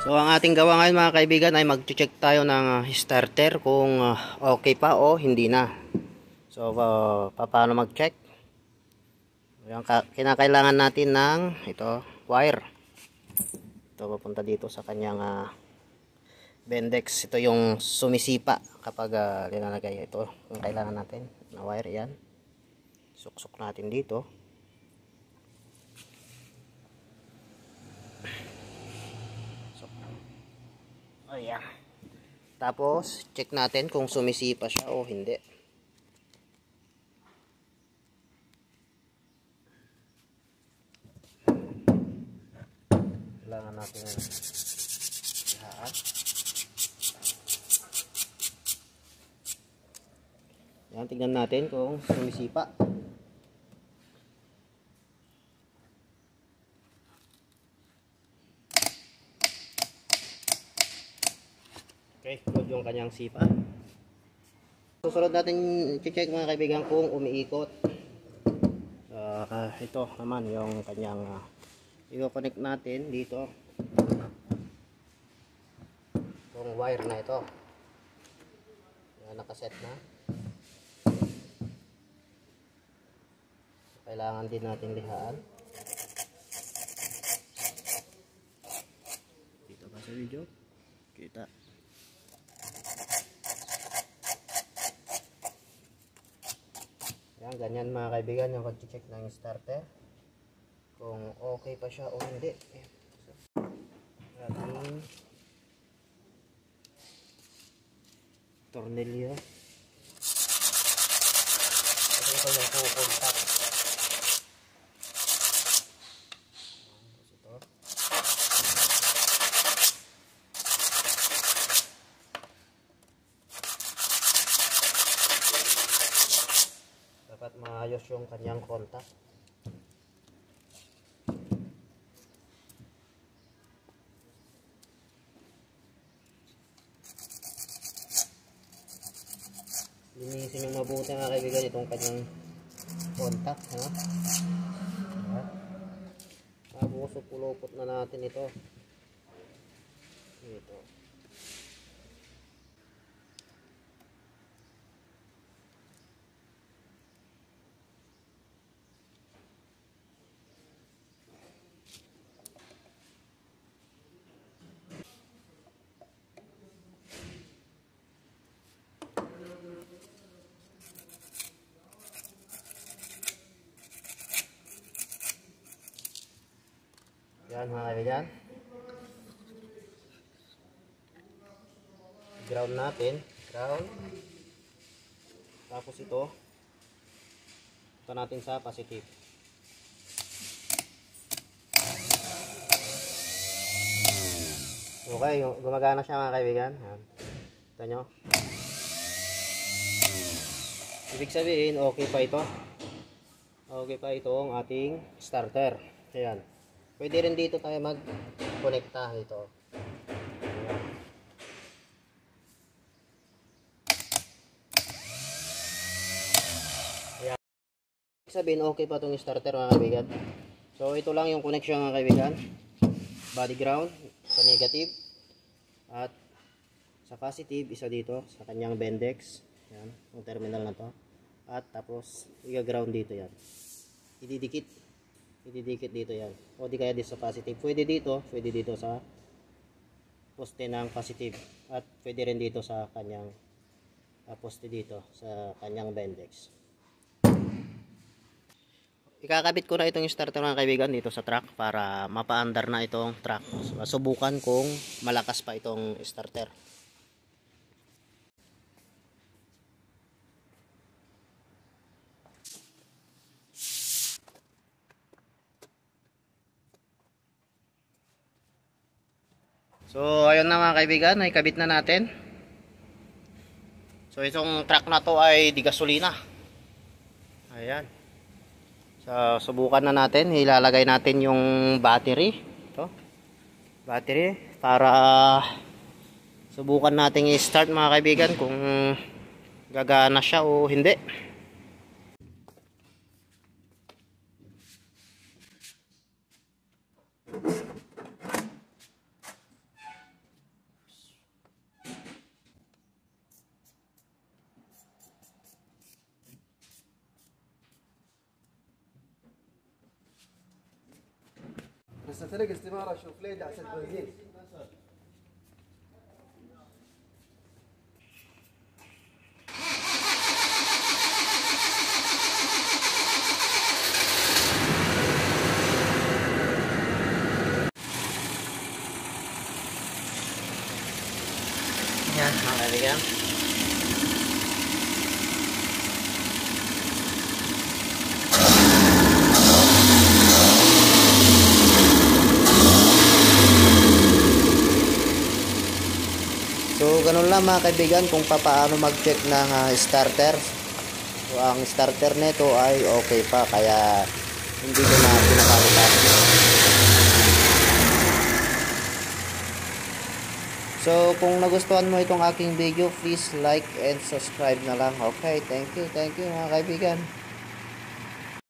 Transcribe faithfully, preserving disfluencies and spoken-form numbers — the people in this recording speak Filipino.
So ang ating gawa ngayon mga kaibigan ay mag-check tayo ng uh, starter kung uh, okay pa o hindi na. So uh, paano mag-check? Yung kinakailangan natin ng ito, wire. Ito papunta dito sa kanyang uh, bendex. Ito yung sumisipa kapag uh, linalagay ito. Yung kailangan natin na wire, yan. Suksok natin dito. Ayan. Tapos check natin kung sumisipa siya o hindi. Kailangan natin lahat. Ayan, tingnan natin kung sumisipa. Okay, load yung kanyang sipa. Susunod natin i-check mga kaibigan kung umiikot. Uh, uh, ito naman yung kanyang uh, i-connect natin dito. Itong wire na ito. Yan, nakaset na. Kailangan din natin lihaan. Dito ba sa video? Kita. Yan, ganyan mga kaibigan yung pag-check ng starter kung okay pa siya o hindi. Ating tornilyo kasi ito yung kukontak ito. Dapat maayos yung kanyang kontak. Linisin yung mabuti mga kaibigan itong kanyang contact, ha? Tapos upulupot na natin ito dito. Yan mga kaibigan, ground natin, ground, tapos ito, ito natin sa positive. Okay, gumagana siya mga kaibigan. Ito nyo, ibig sabihin okay pa ito, okay pa itong ating starter. Ayan. Pwede rin dito tayo mag-connecta dito. Ayan. Ibig sabihin, okay pa itong starter mga kaibigan. So, ito lang yung connection mga kaibigan. Body ground, sa negative. At sa positive, isa dito, sa kanyang bendex. Ayan, yung terminal na to. At tapos, i-ground dito yan. Ididikit. Ididikit dito yan. O di kaya dito sa positive. Pwede dito. Pwede dito sa poste ng positive. At pwede rin dito sa kanyang uh, poste dito. Sa kanyang bendex. Ikakabit ko na itong starter ng kaibigan dito sa truck para mapaandar na itong truck. Subukan kung malakas pa itong starter. So, ayun na mga kaibigan, ay kabit na natin. So, itong truck na to ay di gasolina. Ayan. So, subukan na natin. Ilalagay natin yung battery. Ito. Battery. Para subukan natin i-start mga kaibigan kung gagana siya o hindi. نستطرق استمارة شوف ليه دعسة البنزين. Ya, ada dia. So, ganun lang mga kaibigan kung paano mag-check ng uh, starter. So, ang starter nito ay okay pa kaya hindi ko na pinapalitan. So, kung nagustuhan mo itong aking video, please like and subscribe na lang. Okay, thank you, thank you mga kaibigan.